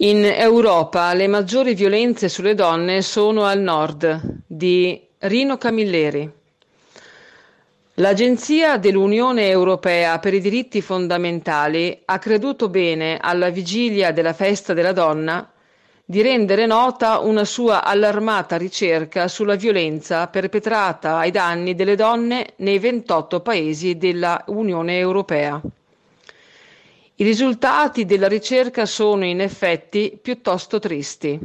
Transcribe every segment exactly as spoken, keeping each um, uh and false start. In Europa le maggiori violenze sulle donne sono al nord, di Rino Cammilleri. L'Agenzia dell'Unione Europea per i diritti fondamentali ha creduto bene, alla vigilia della festa della donna, di rendere nota una sua allarmata ricerca sulla violenza perpetrata ai danni delle donne nei ventotto paesi della Unione Europea. I risultati della ricerca sono in effetti piuttosto tristi.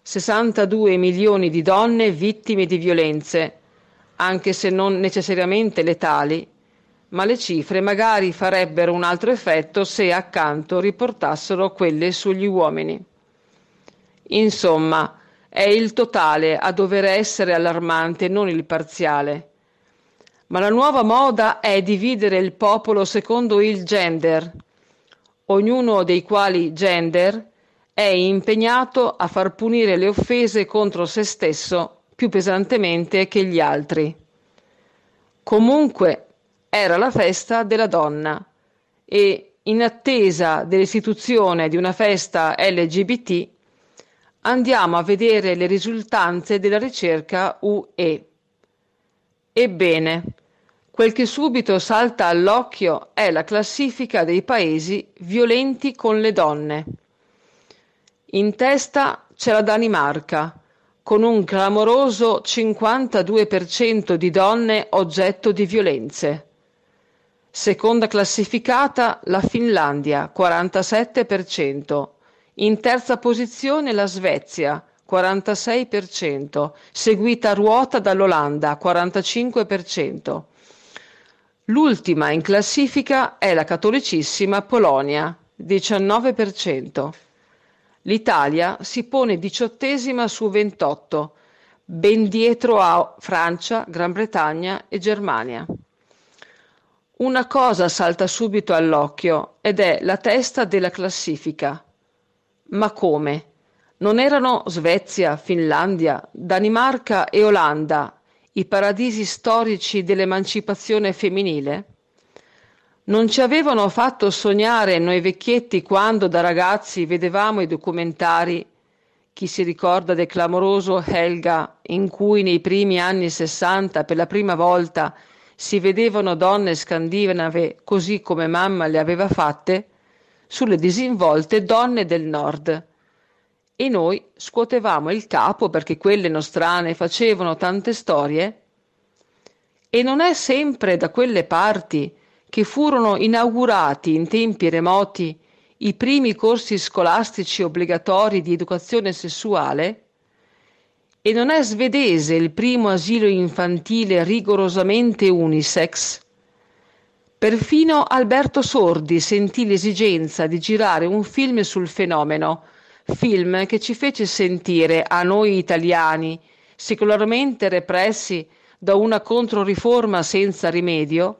sessantadue milioni di donne vittime di violenze, anche se non necessariamente letali, ma le cifre magari farebbero un altro effetto se accanto riportassero quelle sugli uomini. Insomma, è il totale a dover essere allarmante, non il parziale. Ma la nuova moda è dividere il popolo secondo il gender, ognuno dei quali gender è impegnato a far punire le offese contro se stesso più pesantemente che gli altri. Comunque era la festa della donna e, in attesa dell'istituzione di una festa L G B T, andiamo a vedere le risultanze della ricerca U E. Ebbene, quel che subito salta all'occhio è la classifica dei paesi violenti con le donne. In testa c'è la Danimarca, con un clamoroso cinquantadue per cento di donne oggetto di violenze. Seconda classificata la Finlandia, quarantasette per cento. In terza posizione la Svezia, quarantasei per cento, seguita a ruota dall'Olanda, quarantacinque per cento. L'ultima in classifica è la cattolicissima Polonia, diciannove per cento. L'Italia si pone diciottesima su ventotto, ben dietro a Francia, Gran Bretagna e Germania. Una cosa salta subito all'occhio ed è la testa della classifica. Ma come? Non erano Svezia, Finlandia, Danimarca e Olanda i paradisi storici dell'emancipazione femminile? Non ci avevano fatto sognare noi vecchietti quando da ragazzi vedevamo i documentari, chi si ricorda del clamoroso Helga, in cui nei primi anni sessanta per la prima volta si vedevano donne scandinave così come mamma le aveva fatte, sulle disinvolte donne del nord. E noi scuotevamo il capo perché quelle nostrane facevano tante storie. E non è sempre da quelle parti che furono inaugurati in tempi remoti i primi corsi scolastici obbligatori di educazione sessuale? E non è svedese il primo asilo infantile rigorosamente unisex? Perfino Alberto Sordi sentì l'esigenza di girare un film sul fenomeno, film che ci fece sentire, a noi italiani, secolarmente repressi da una controriforma senza rimedio,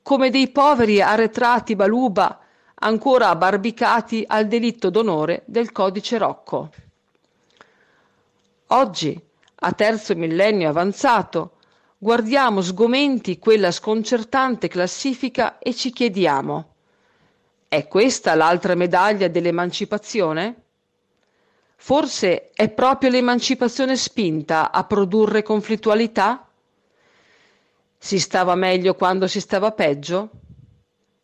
come dei poveri arretrati baluba ancora abbarbicati al delitto d'onore del codice Rocco. Oggi, a terzo millennio avanzato, guardiamo sgomenti quella sconcertante classifica e ci chiediamo: è questa l'altra medaglia dell'emancipazione? Forse è proprio l'emancipazione spinta a produrre conflittualità? Si stava meglio quando si stava peggio?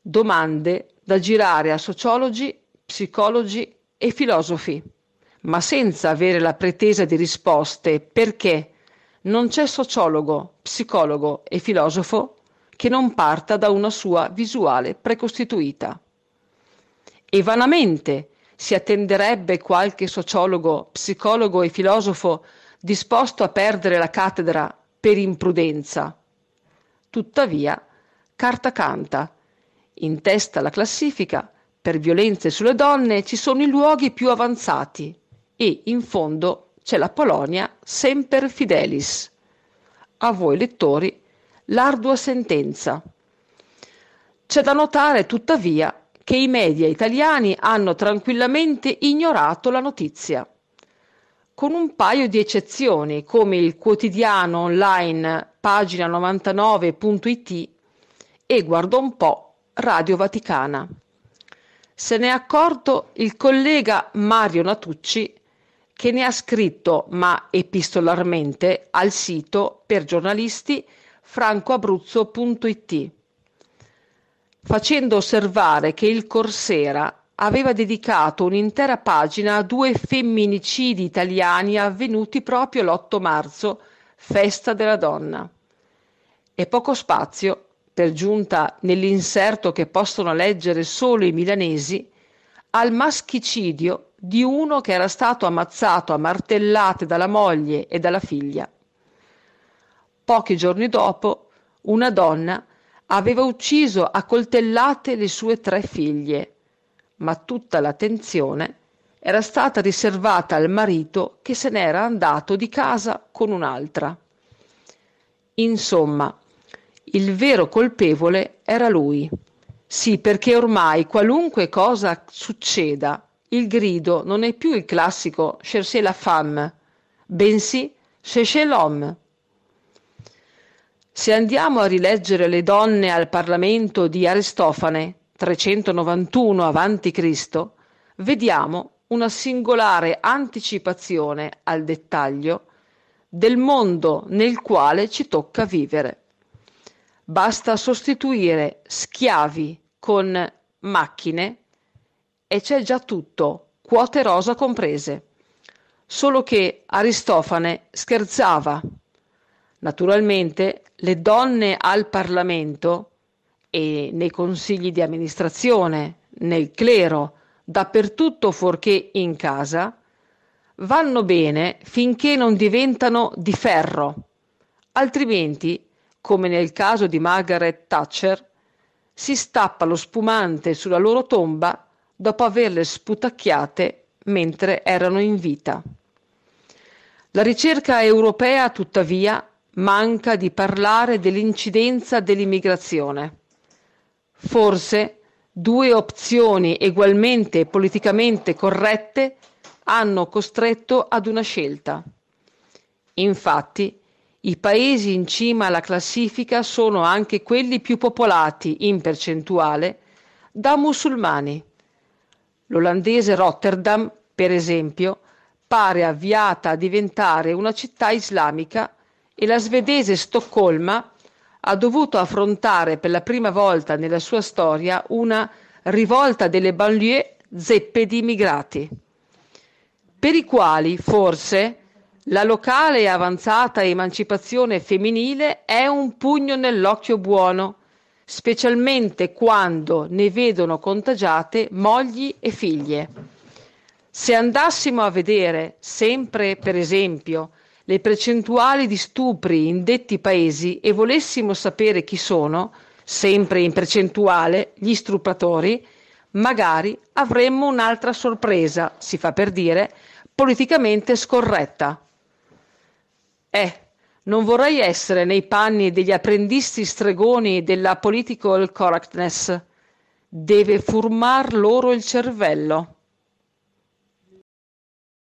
Domande da girare a sociologi, psicologi e filosofi, ma senza avere la pretesa di risposte, perché non c'è sociologo, psicologo e filosofo che non parta da una sua visuale precostituita. E vanamente si attenderebbe qualche sociologo, psicologo e filosofo disposto a perdere la cattedra per imprudenza. Tuttavia, carta canta. In testa alla classifica, per violenze sulle donne ci sono i luoghi più avanzati e, in fondo, c'è la Polonia, semper fidelis. A voi lettori, l'ardua sentenza. C'è da notare, tuttavia, che i media italiani hanno tranquillamente ignorato la notizia, con un paio di eccezioni, come il quotidiano online pagina novantanove punto it e, guarda un po', Radio Vaticana. Se ne è accorto il collega Mario Natucci, che ne ha scritto, ma epistolarmente, al sito per giornalisti franco abruzzo punto it, facendo osservare che il Corsera aveva dedicato un'intera pagina a due femminicidi italiani avvenuti proprio l'otto marzo, festa della donna, e poco spazio, per giunta nell'inserto che possono leggere solo i milanesi, al maschicidio di uno che era stato ammazzato a martellate dalla moglie e dalla figlia. Pochi giorni dopo, una donna aveva ucciso a coltellate le sue tre figlie, ma tutta l'attenzione era stata riservata al marito che se n'era andato di casa con un'altra. Insomma, il vero colpevole era lui. Sì, perché ormai qualunque cosa succeda, il grido non è più il classico «Cherchez la femme», bensì «Cherchez l'homme». Se andiamo a rileggere le donne al Parlamento di Aristofane, trecentonovantuno avanti Cristo, vediamo una singolare anticipazione al dettaglio del mondo nel quale ci tocca vivere. Basta sostituire schiavi con macchine e c'è già tutto, quote rosa comprese. Solo che Aristofane scherzava. Naturalmente le donne al Parlamento e nei consigli di amministrazione, nel clero, dappertutto fuorché in casa, vanno bene finché non diventano di ferro, altrimenti, come nel caso di Margaret Thatcher, si stappa lo spumante sulla loro tomba dopo averle sputacchiate mentre erano in vita. La ricerca europea, tuttavia, manca di parlare dell'incidenza dell'immigrazione. Forse due opzioni egualmente politicamente corrette hanno costretto ad una scelta. Infatti, i paesi in cima alla classifica sono anche quelli più popolati, in percentuale, da musulmani. L'olandese Rotterdam, per esempio, pare avviata a diventare una città islamica e la svedese Stoccolma ha dovuto affrontare per la prima volta nella sua storia una rivolta delle banlieue zeppe di immigrati, per i quali, forse, la locale e avanzata emancipazione femminile è un pugno nell'occhio buono, specialmente quando ne vedono contagiate mogli e figlie. Se andassimo a vedere, sempre per esempio, le percentuali di stupri in detti paesi e volessimo sapere chi sono, sempre in percentuale, gli stupratori, magari avremmo un'altra sorpresa, si fa per dire, politicamente scorretta. Eh, non vorrei essere nei panni degli apprendisti stregoni della political correctness. Deve furmar loro il cervello.